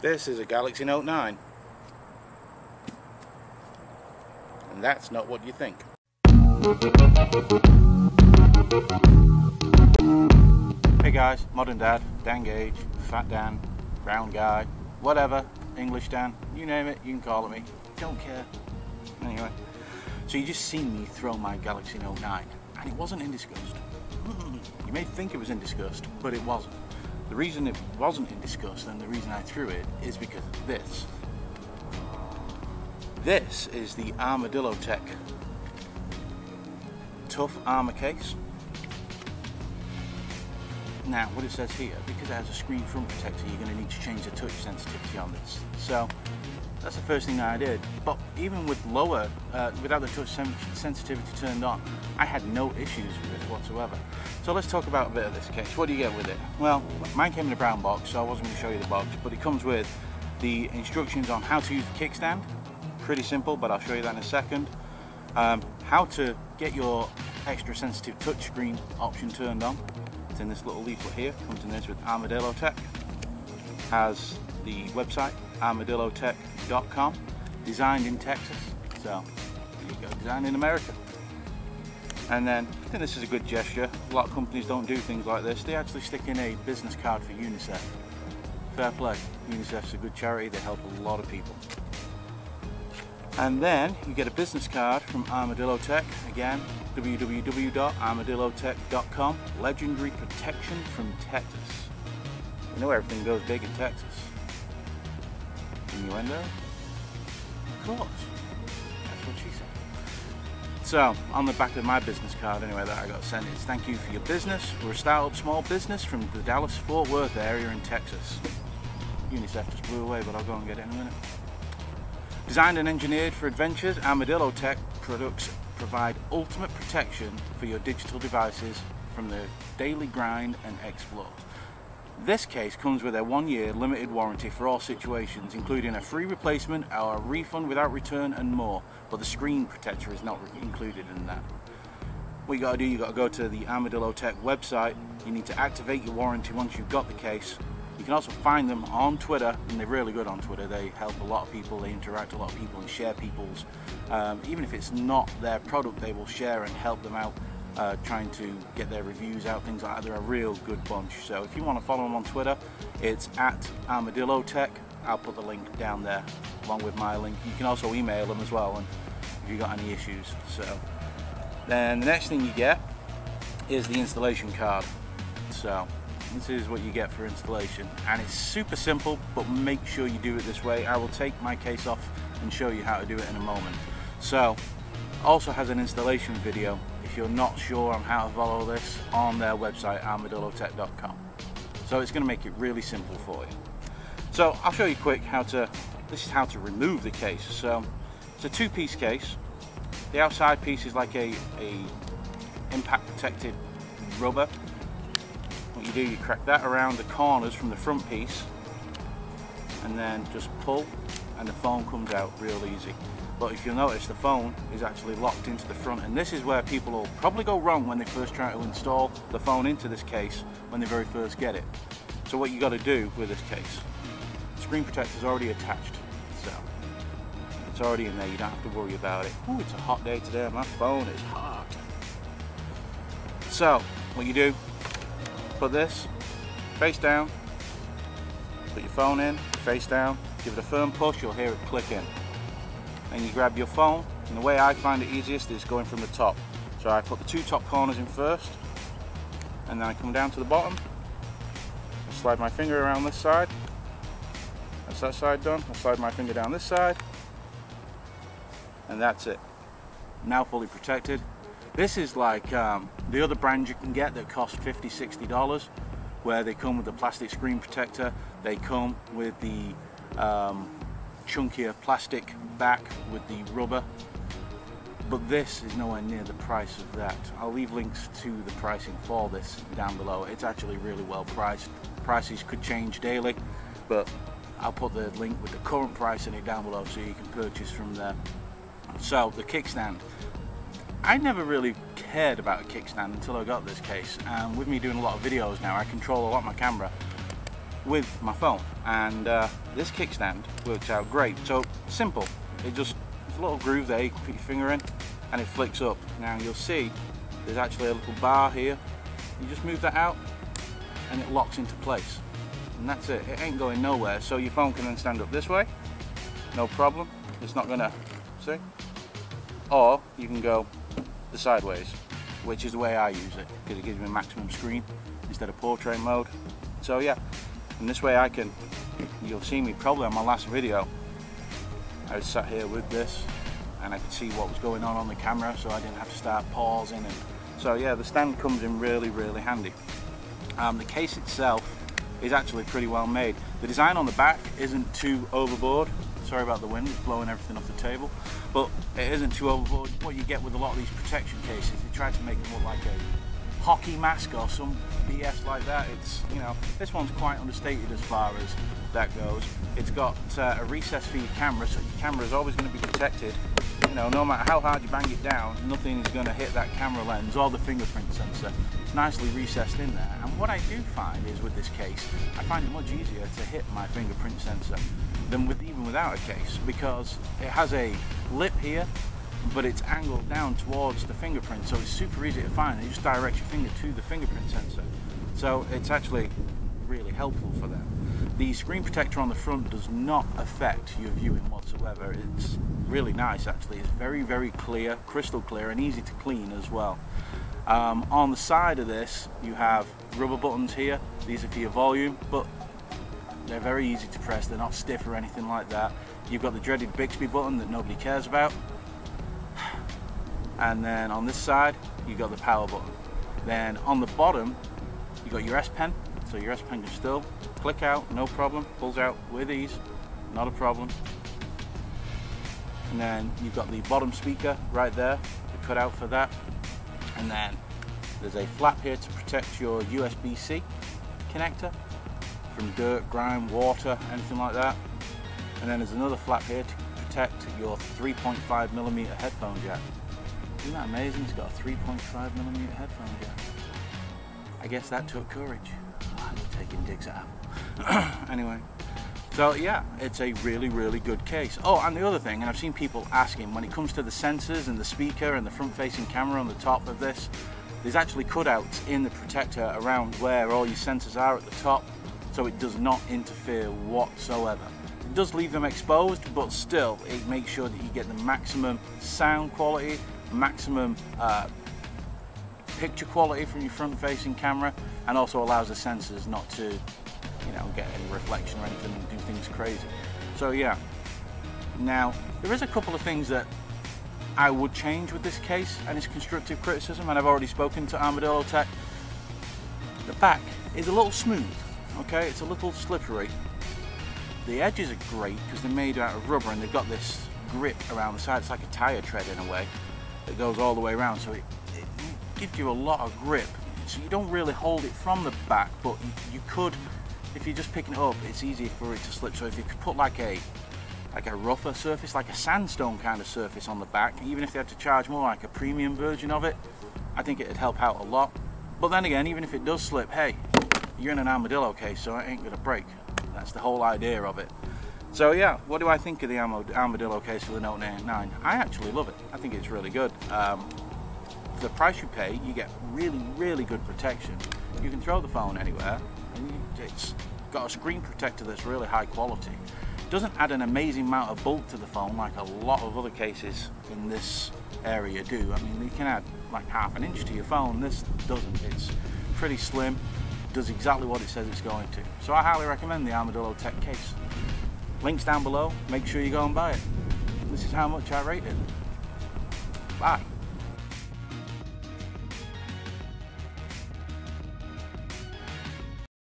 This is a Galaxy Note 9. And that's not what you think. Hey guys, Modern Dad, Dan Gage, Fat Dan, Brown Guy, whatever, English Dan, you name it, you can call it me. Don't care. Anyway, so you just seen me throw my Galaxy Note 9, and it wasn't in disgust. You may think it was in disgust, but it wasn't. The reason it wasn't in disgust and the reason I threw it is because of this. This is the ArmadilloTek Tough Armor Case. Now, what it says here, because it has a screen front protector, you're going to need to change the touch sensitivity on this. So that's the first thing that I did. But even with lower, without the touch sensitivity turned on, I had no issues with it whatsoever. So let's talk about a bit of this case. What do you get with it? Well, mine came in a brown box, so I wasn't going to show you the box, but it comes with the instructions on how to use the kickstand. Pretty simple, but I'll show you that in a second. How to get your extra sensitive touchscreen option turned on. It's in this little leaflet here. Comes in this with ArmadilloTek. Has the website ArmadilloTek.com. Designed in Texas, so there you go. Designed in America. And then I think this is a good gesture. A lot of companies don't do things like this. They actually stick in a business card for UNICEF. Fair play. UNICEF's a good charity. They help a lot of people. And then you get a business card from ArmadilloTek, again, www.armadillotech.com, legendary protection from Texas. You know everything goes big in Texas. Innuendo? Of course. That's what she said. So, on the back of my business card anyway that I got sent is, thank you for your business. We're a startup small business from the Dallas-Fort Worth area in Texas. UNICEF just blew away, but I'll go and get it in a minute. Designed and engineered for adventures, ArmadilloTek products provide ultimate protection for your digital devices from the daily grind and exploit. This case comes with a 1-year limited warranty for all situations, including a free replacement or a refund without return and more, but the screen protector is not included in that. What you gotta do, you gotta go to the ArmadilloTek website, you need to activate your warranty once you've got the case. You can also find them on Twitter, and they're really good on Twitter. They help a lot of people, they interact a lot of people and share people's, even if it's not their product, they will share and help them out, trying to get their reviews out, things like that. They're a real good bunch. So if you want to follow them on Twitter, it's @ArmadilloTek. I'll put the link down there along with my link. You can also email them as well, and if you've got any issues. So then the next thing you get is the installation card. So this is what you get for installation, and it's super simple, but make sure you do it this way. I will take my case off and show you how to do it in a moment. So also has an installation video if you're not sure on how to follow this on their website armadillotech.com. So it's going to make it really simple for you. So I'll show you quick how to, this is how to remove the case. So it's a two-piece case. The outside piece is like a impact protected rubber. What you do, you crack that around the corners from the front piece and then just pull, and the phone comes out real easy. But if you'll notice, the phone is actually locked into the front, and this is where people will probably go wrong when they first try to install the phone into this case when they very first get it. So what you got to do with this case, the screen protector is already attached, so it's already in there, you don't have to worry about it. Ooh, it's a hot day today, my phone is hot. So what you do, put this face down, put your phone in, face down, give it a firm push, you'll hear it click in. And you grab your phone, and the way I find it easiest is going from the top. So I put the two top corners in first, and then I come down to the bottom, I slide my finger around this side, that's that side done, I'll slide my finger down this side, and that's it. Now fully protected. This is like the other brands you can get that cost $50, $60, where they come with the plastic screen protector, they come with the chunkier plastic back with the rubber, but this is nowhere near the price of that. I'll leave links to the pricing for this down below. It's actually really well priced. Prices could change daily, but I'll put the link with the current price in it down below so you can purchase from there. So the kickstand. I never really cared about a kickstand until I got this case, and with me doing a lot of videos now, I control a lot of my camera. with my phone, and this kickstand works out great. So simple, it just, there's a little groove there, you can put your finger in and it flicks up. Now you'll see there's actually a little bar here, you just move that out and it locks into place, and that's it. It ain't going nowhere, so your phone can then stand up this way, no problem. It's not gonna, see? Or you can go the sideways, which is the way I use it, because it gives me maximum screen instead of portrait mode. So yeah, and this way I can, you'll see me probably on my last video, I was sat here with this and I could see what was going on the camera, so I didn't have to start pausing. And so yeah, the stand comes in really, really handy. The case itself is actually pretty well made. The design on the back isn't too overboard. Sorry about the wind, it's blowing everything off the table. But it isn't too overboard. What you get with a lot of these protection cases, they try to make them look like a hockey mask or some BS like that. It's, you know, this one's quite understated as far as that goes. It's got a recess for your camera, so your camera is always going to be protected. You know, no matter how hard you bang it down, nothing is going to hit that camera lens or the fingerprint sensor. It's nicely recessed in there. And what I do find is with this case, I find it much easier to hit my fingerprint sensor than with, even without a case, because it has a lip here, but it's angled down towards the fingerprint, so it's super easy to find. You just direct your finger to the fingerprint sensor. So it's actually really helpful for that. The screen protector on the front does not affect your viewing whatsoever. It's really nice actually. It's very, very clear, crystal clear, and easy to clean as well. On the side of this, you have rubber buttons here. These are for your volume, but they're very easy to press. They're not stiff or anything like that. You've got the dreaded Bixby button that nobody cares about. And then on this side, you've got the power button. Then on the bottom, you've got your S-Pen. So your S-Pen can still click out, no problem, pulls out with ease, not a problem. And then you've got the bottom speaker right there to cut out for that. And then there's a flap here to protect your USB-C connector from dirt, grime, water, anything like that. And then there's another flap here to protect your 3.5mm headphone jack. Isn't that amazing? It's got a 3.5mm headphone jack. I guess that took courage. Taking digs at Apple. Anyway, so yeah, it's a really, really good case. Oh, and the other thing, and I've seen people asking, when it comes to the sensors and the speaker and the front-facing camera on the top of this, there's actually cutouts in the protector around where all your sensors are at the top, so it does not interfere whatsoever. It does leave them exposed, but still, it makes sure that you get the maximum sound quality, maximum picture quality from your front-facing camera, and also allows the sensors not to, you know, get any reflection or anything and do things crazy. So yeah, now there is a couple of things that I would change with this case and its constructive criticism, and I've already spoken to ArmadilloTek. The back is a little smooth, okay, it's a little slippery. The edges are great because they're made out of rubber and they've got this grip around the side. It's like a tire tread in a way that goes all the way around, so it gives you a lot of grip, so you don't really hold it from the back, but you could, if you're just picking it up, it's easy for it to slip. So if you could put like a rougher surface, like a sandstone kind of surface on the back, even if they had to charge more, like a premium version of it, I think it'd help out a lot. But then again, even if it does slip, hey, you're in an Armadillo case, so it ain't gonna break. That's the whole idea of it. So yeah, what do I think of the Armadillo case for the Note 9? I actually love it. I think it's really good. For the price you pay, you get really, really good protection. You can throw the phone anywhere, and it's got a screen protector that's really high quality. It doesn't add an amazing amount of bulk to the phone like a lot of other cases in this area do. I mean, you can add like ½ an inch to your phone. This doesn't. It's pretty slim, does exactly what it says it's going to. So I highly recommend the ArmadilloTek case. Links down below, make sure you go and buy it. This is how much I rate it. Bye.